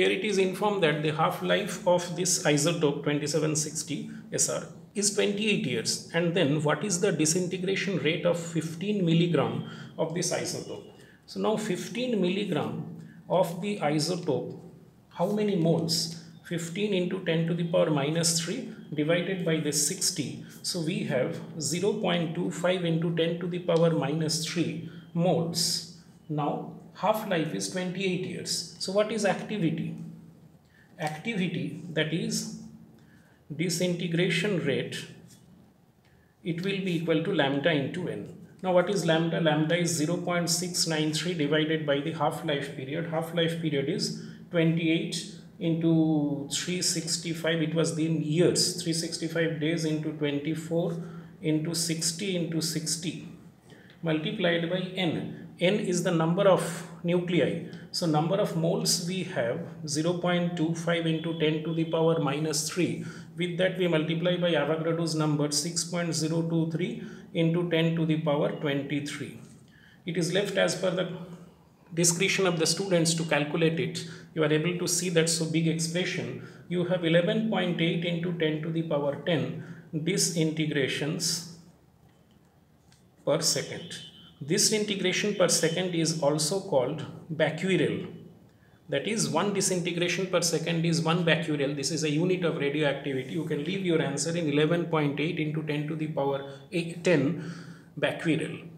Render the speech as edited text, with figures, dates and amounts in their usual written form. Here it is informed that the half-life of this isotope 2760 SR is 28 years, and then what is the disintegration rate of 15 milligram of this isotope. So now 15 milligram of the isotope, how many moles? 15 into 10 to the power minus 3 divided by this 60. So we have 0.25 into 10 to the power minus 3 moles. Now half-life is 28 years. So what is activity? Activity, that is disintegration rate, it will be equal to lambda into n. Now what is lambda? Lambda is 0.693 divided by the half-life period. Half-life period is 28 into 365, it was in years, 365 days into 24 into 60 into 60 multiplied by n. N is the number of nuclei. So number of moles we have 0.25 into 10 to the power minus 3. With that we multiply by Avogadro's number 6.023 into 10 to the power 23. It is left as per the discretion of the students to calculate it. You are able to see that so big expression. You have 11.8 into 10 to the power 10 disintegrations per second. This disintegration per second is also called becquerel. That is, one disintegration per second is 1 becquerel. This is a unit of radioactivity. You can leave your answer in 11.8 into 10 to the power 10 becquerel.